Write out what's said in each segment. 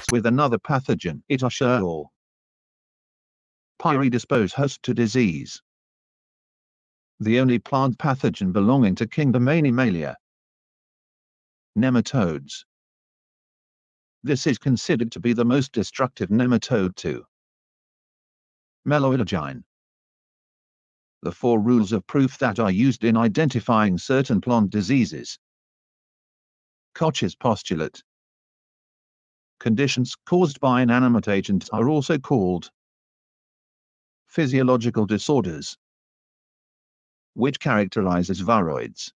hosts with another pathogen, it usher or pyridispose host to disease. The only plant pathogen belonging to kingdom Animalia. Nematodes. This is considered to be the most destructive nematode to Meloidogyne. The four rules of proof that are used in identifying certain plant diseases. Koch's postulate. Conditions caused by inanimate agents are also called physiological disorders, which characterizes viroids,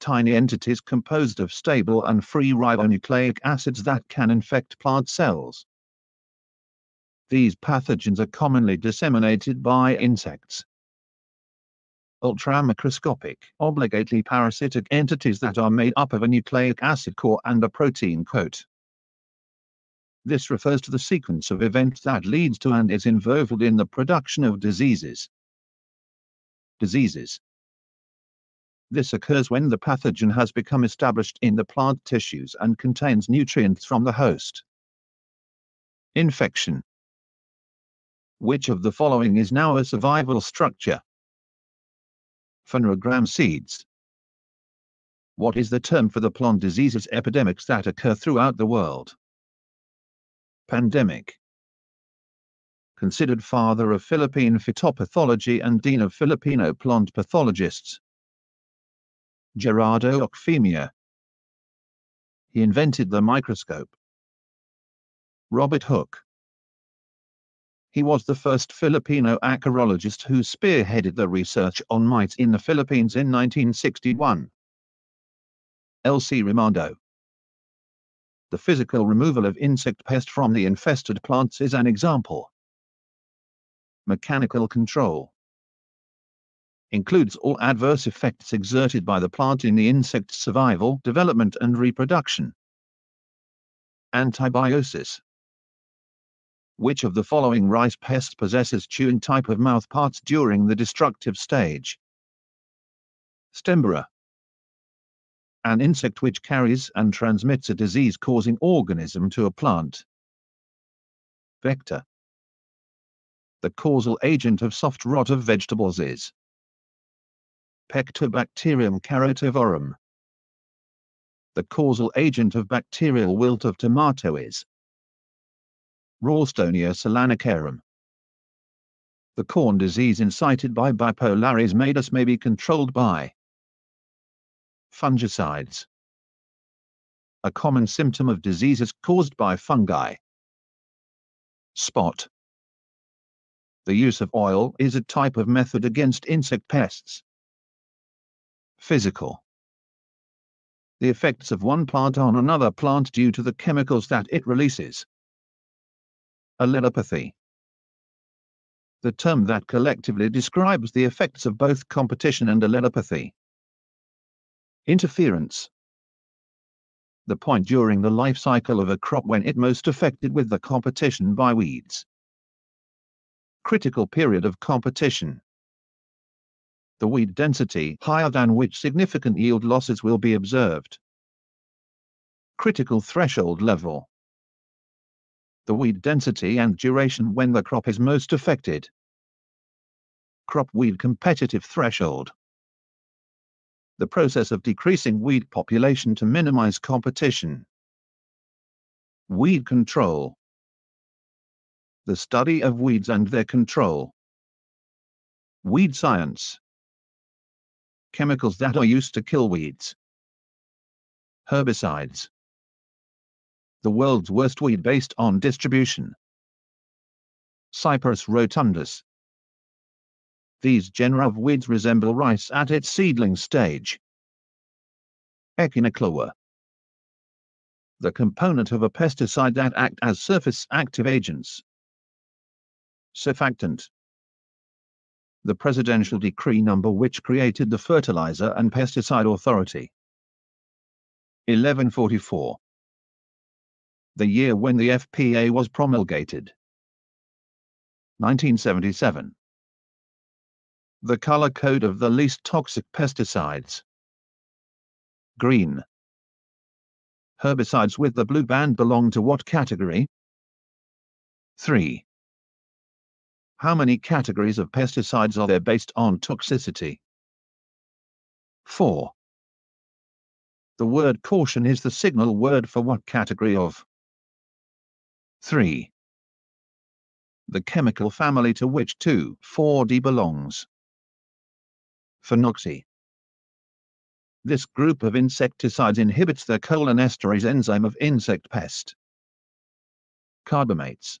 tiny entities composed of stable and free ribonucleic acids that can infect plant cells. These pathogens are commonly disseminated by insects, ultramicroscopic, obligately parasitic entities that are made up of a nucleic acid core and a protein coat. This refers to the sequence of events that leads to and is involved in the production of diseases. This occurs when the pathogen has become established in the plant tissues and contains nutrients from the host. Infection. Which of the following is now a survival structure? Phanerogram seeds. What is the term for the plant diseases epidemics that occur throughout the world? Pandemic. Considered father of Philippine phytopathology and dean of Filipino plant pathologists. Gerardo Ocfemia. He invented the microscope. Robert Hooke. He was the first Filipino acarologist who spearheaded the research on mites in the Philippines in 1961. L.C. Rimando. The physical removal of insect pest from the infested plants is an example. Mechanical control. Includes all adverse effects exerted by the plant in the insect's survival, development and reproduction. Antibiosis. Which of the following rice pest possesses chewing type of mouthparts during the destructive stage? Stembora. An insect which carries and transmits a disease-causing organism to a plant. Vector. The causal agent of soft rot of vegetables is Pectobacterium carotovorum. The causal agent of bacterial wilt of tomato is Ralstonia solanacearum. The corn disease incited by Bipolaris maydis may be controlled by fungicides. A common symptom of diseases caused by fungi. Spot. The use of oil is a type of method against insect pests. Physical. The effects of one plant on another plant due to the chemicals that it releases. Allelopathy. The term that collectively describes the effects of both competition and allelopathy. Interference. The point during the life cycle of a crop when it most affected with the competition by weeds. Critical period of competition. The weed density higher than which significant yield losses will be observed. Critical threshold level. The weed density and duration when the crop is most affected. Crop weed competitive threshold. The process of decreasing weed population to minimize competition. Weed control. The study of weeds and their control. Weed science. Chemicals that are used to kill weeds. Herbicides. The world's worst weed based on distribution. Cyperus rotundus. These genera of weeds resemble rice at its seedling stage. Echinocloa. The component of a pesticide that act as surface active agents. Surfactant. The presidential decree number which created the Fertilizer and Pesticide Authority. 1144. The year when the FPA was promulgated. 1977. The color code of the least toxic pesticides. Green. Herbicides with the blue band belong to what category? 3. How many categories of pesticides are there based on toxicity? 4. The word caution is the signal word for what category of? 3. The chemical family to which 2,4-D belongs. Phenoxy. This group of insecticides inhibits the cholinesterase enzyme of insect pest. Carbamates.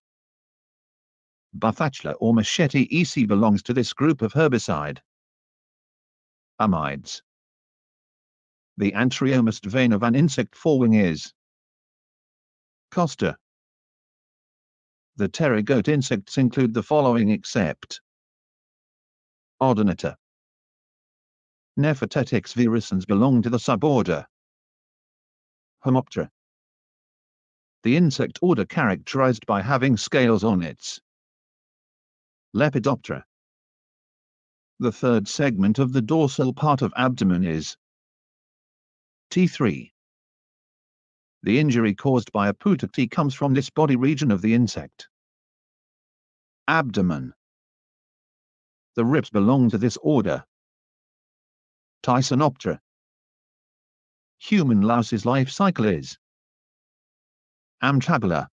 Buffachula or Machete EC belongs to this group of herbicide. Amides. The anteriomost vein of an insect forewing is. Costa. The pterygote insects include the following except. Odonata. Nephotettix virescens belong to the suborder. Homoptera. The insect order characterized by having scales on its. Lepidoptera. The third segment of the dorsal part of abdomen is. T3. The injury caused by a puticti comes from this body region of the insect. Abdomen. The ribs belong to this order. Tysonoptera. Human louse's life cycle is. Amtabula.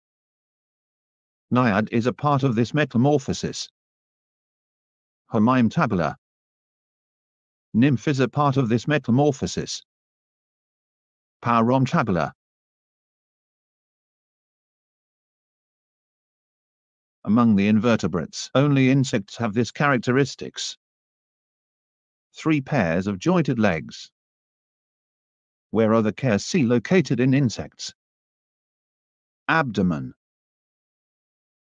Naiad is a part of this metamorphosis. Homimtabula. Nymph is a part of this metamorphosis. Paromtabula. Among the invertebrates, only insects have this characteristics. 3 pairs of jointed legs. Where are the cerci located in insects? Abdomen.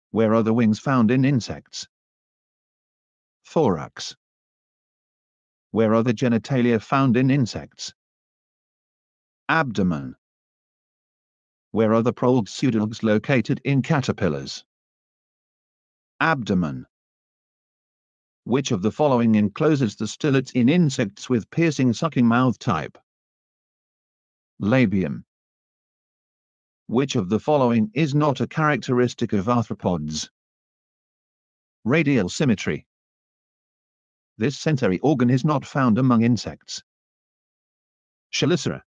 Where are the wings found in insects? Thorax. Where are the genitalia found in insects? Abdomen. Where are the prolexidules located in caterpillars? Abdomen. Which of the following encloses the stylets in insects with piercing sucking mouth type? Labium. Which of the following is not a characteristic of arthropods? Radial symmetry. This sensory organ is not found among insects. Chelicera.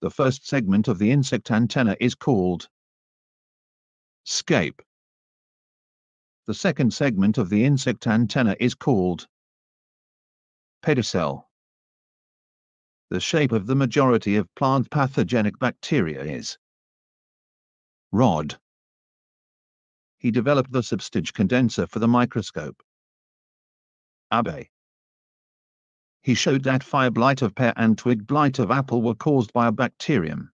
The first segment of the insect antenna is called scape. The second segment of the insect antenna is called pedicel. The shape of the majority of plant pathogenic bacteria is rod. He developed the substage condenser for the microscope. Abbe. He showed that fire blight of pear and twig blight of apple were caused by a bacterium.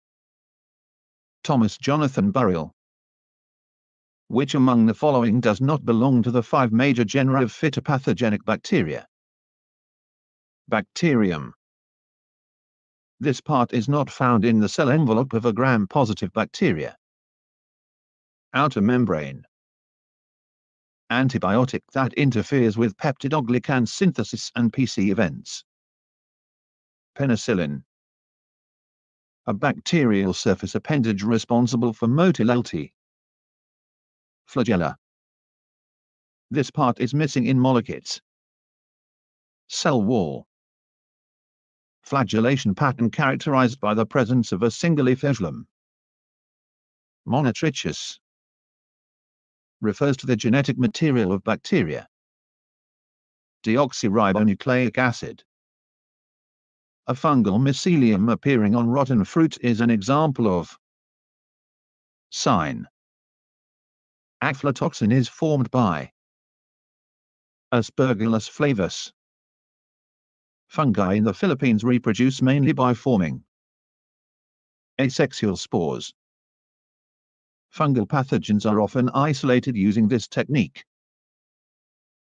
Thomas Jonathan Burrill. Which among the following does not belong to the 5 major genera of phytopathogenic bacteria? Bacterium. This part is not found in the cell envelope of a gram-positive bacteria. Outer membrane. Antibiotic that interferes with peptidoglycan synthesis and PC events. Penicillin. A bacterial surface appendage responsible for motility. Flagella. This part is missing in mollicates. Cell wall. Flagellation pattern characterized by the presence of a single flagellum. Monotrichus. Refers to the genetic material of bacteria. Deoxyribonucleic acid. A fungal mycelium appearing on rotten fruit is an example of sign. Aflatoxin is formed by Aspergillus flavus. Fungi in the Philippines reproduce mainly by forming asexual spores. Fungal pathogens are often isolated using this technique.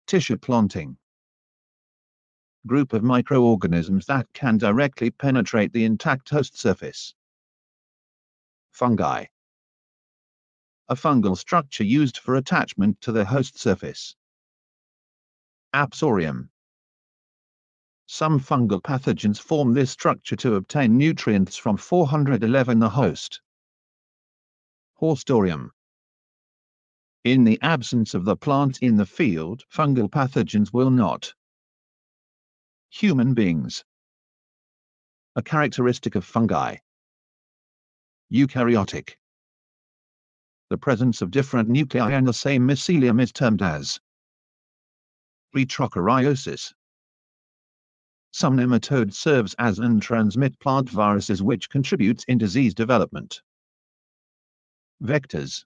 Tissue planting. Group of microorganisms that can directly penetrate the intact host surface. Fungi. A fungal structure used for attachment to the host surface. Apsorium. Some fungal pathogens form this structure to obtain nutrients from 411 the host. Haustorium. In the absence of the plant in the field, fungal pathogens will not. Human beings. A characteristic of fungi. Eukaryotic. The presence of different nuclei in the same mycelium is termed as retrokaryosis. Some nematode serves as and transmit plant viruses, which contributes in disease development. Vectors.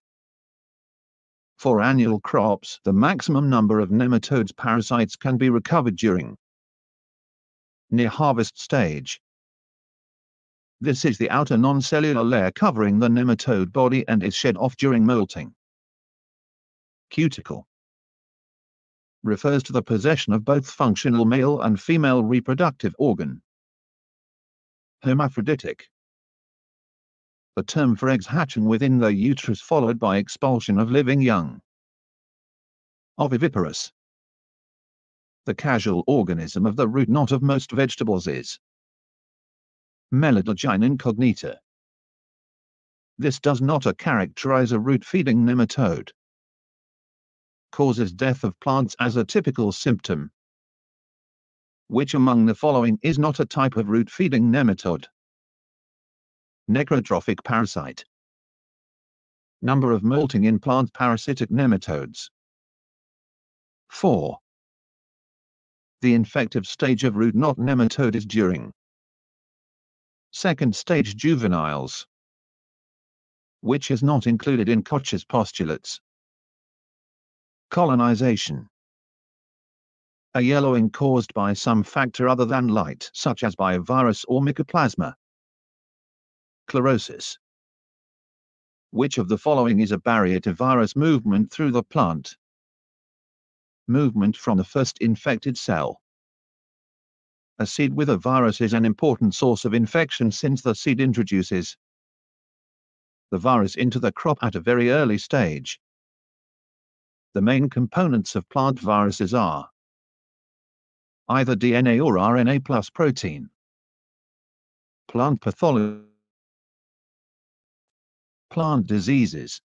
For annual crops, the maximum number of nematodes parasites can be recovered during near harvest stage. This is the outer non-cellular layer covering the nematode body and is shed off during molting. Cuticle. Refers to the possession of both functional male and female reproductive organ. Hermaphroditic. The term for eggs hatching within the uterus followed by expulsion of living young. Oviviparous. The casual organism of the root knot of most vegetables is Meloidogyne incognita. This does not characterize a root-feeding nematode. Causes death of plants as a typical symptom. Which among the following is not a type of root-feeding nematode? Necrotrophic parasite. Number of molting in plant parasitic nematodes. 4. The infective stage of root knot nematode is during second stage juveniles, which is not included in Koch's postulates. Colonization. A yellowing caused by some factor other than light, such as by a virus or mycoplasma. Chlorosis. Which of the following is a barrier to virus movement through the plant? Movement from the first infected cell. A seed with a virus is an important source of infection since the seed introduces the virus into the crop at a very early stage. The main components of plant viruses are either DNA or RNA plus protein. Plant pathology. Plant diseases.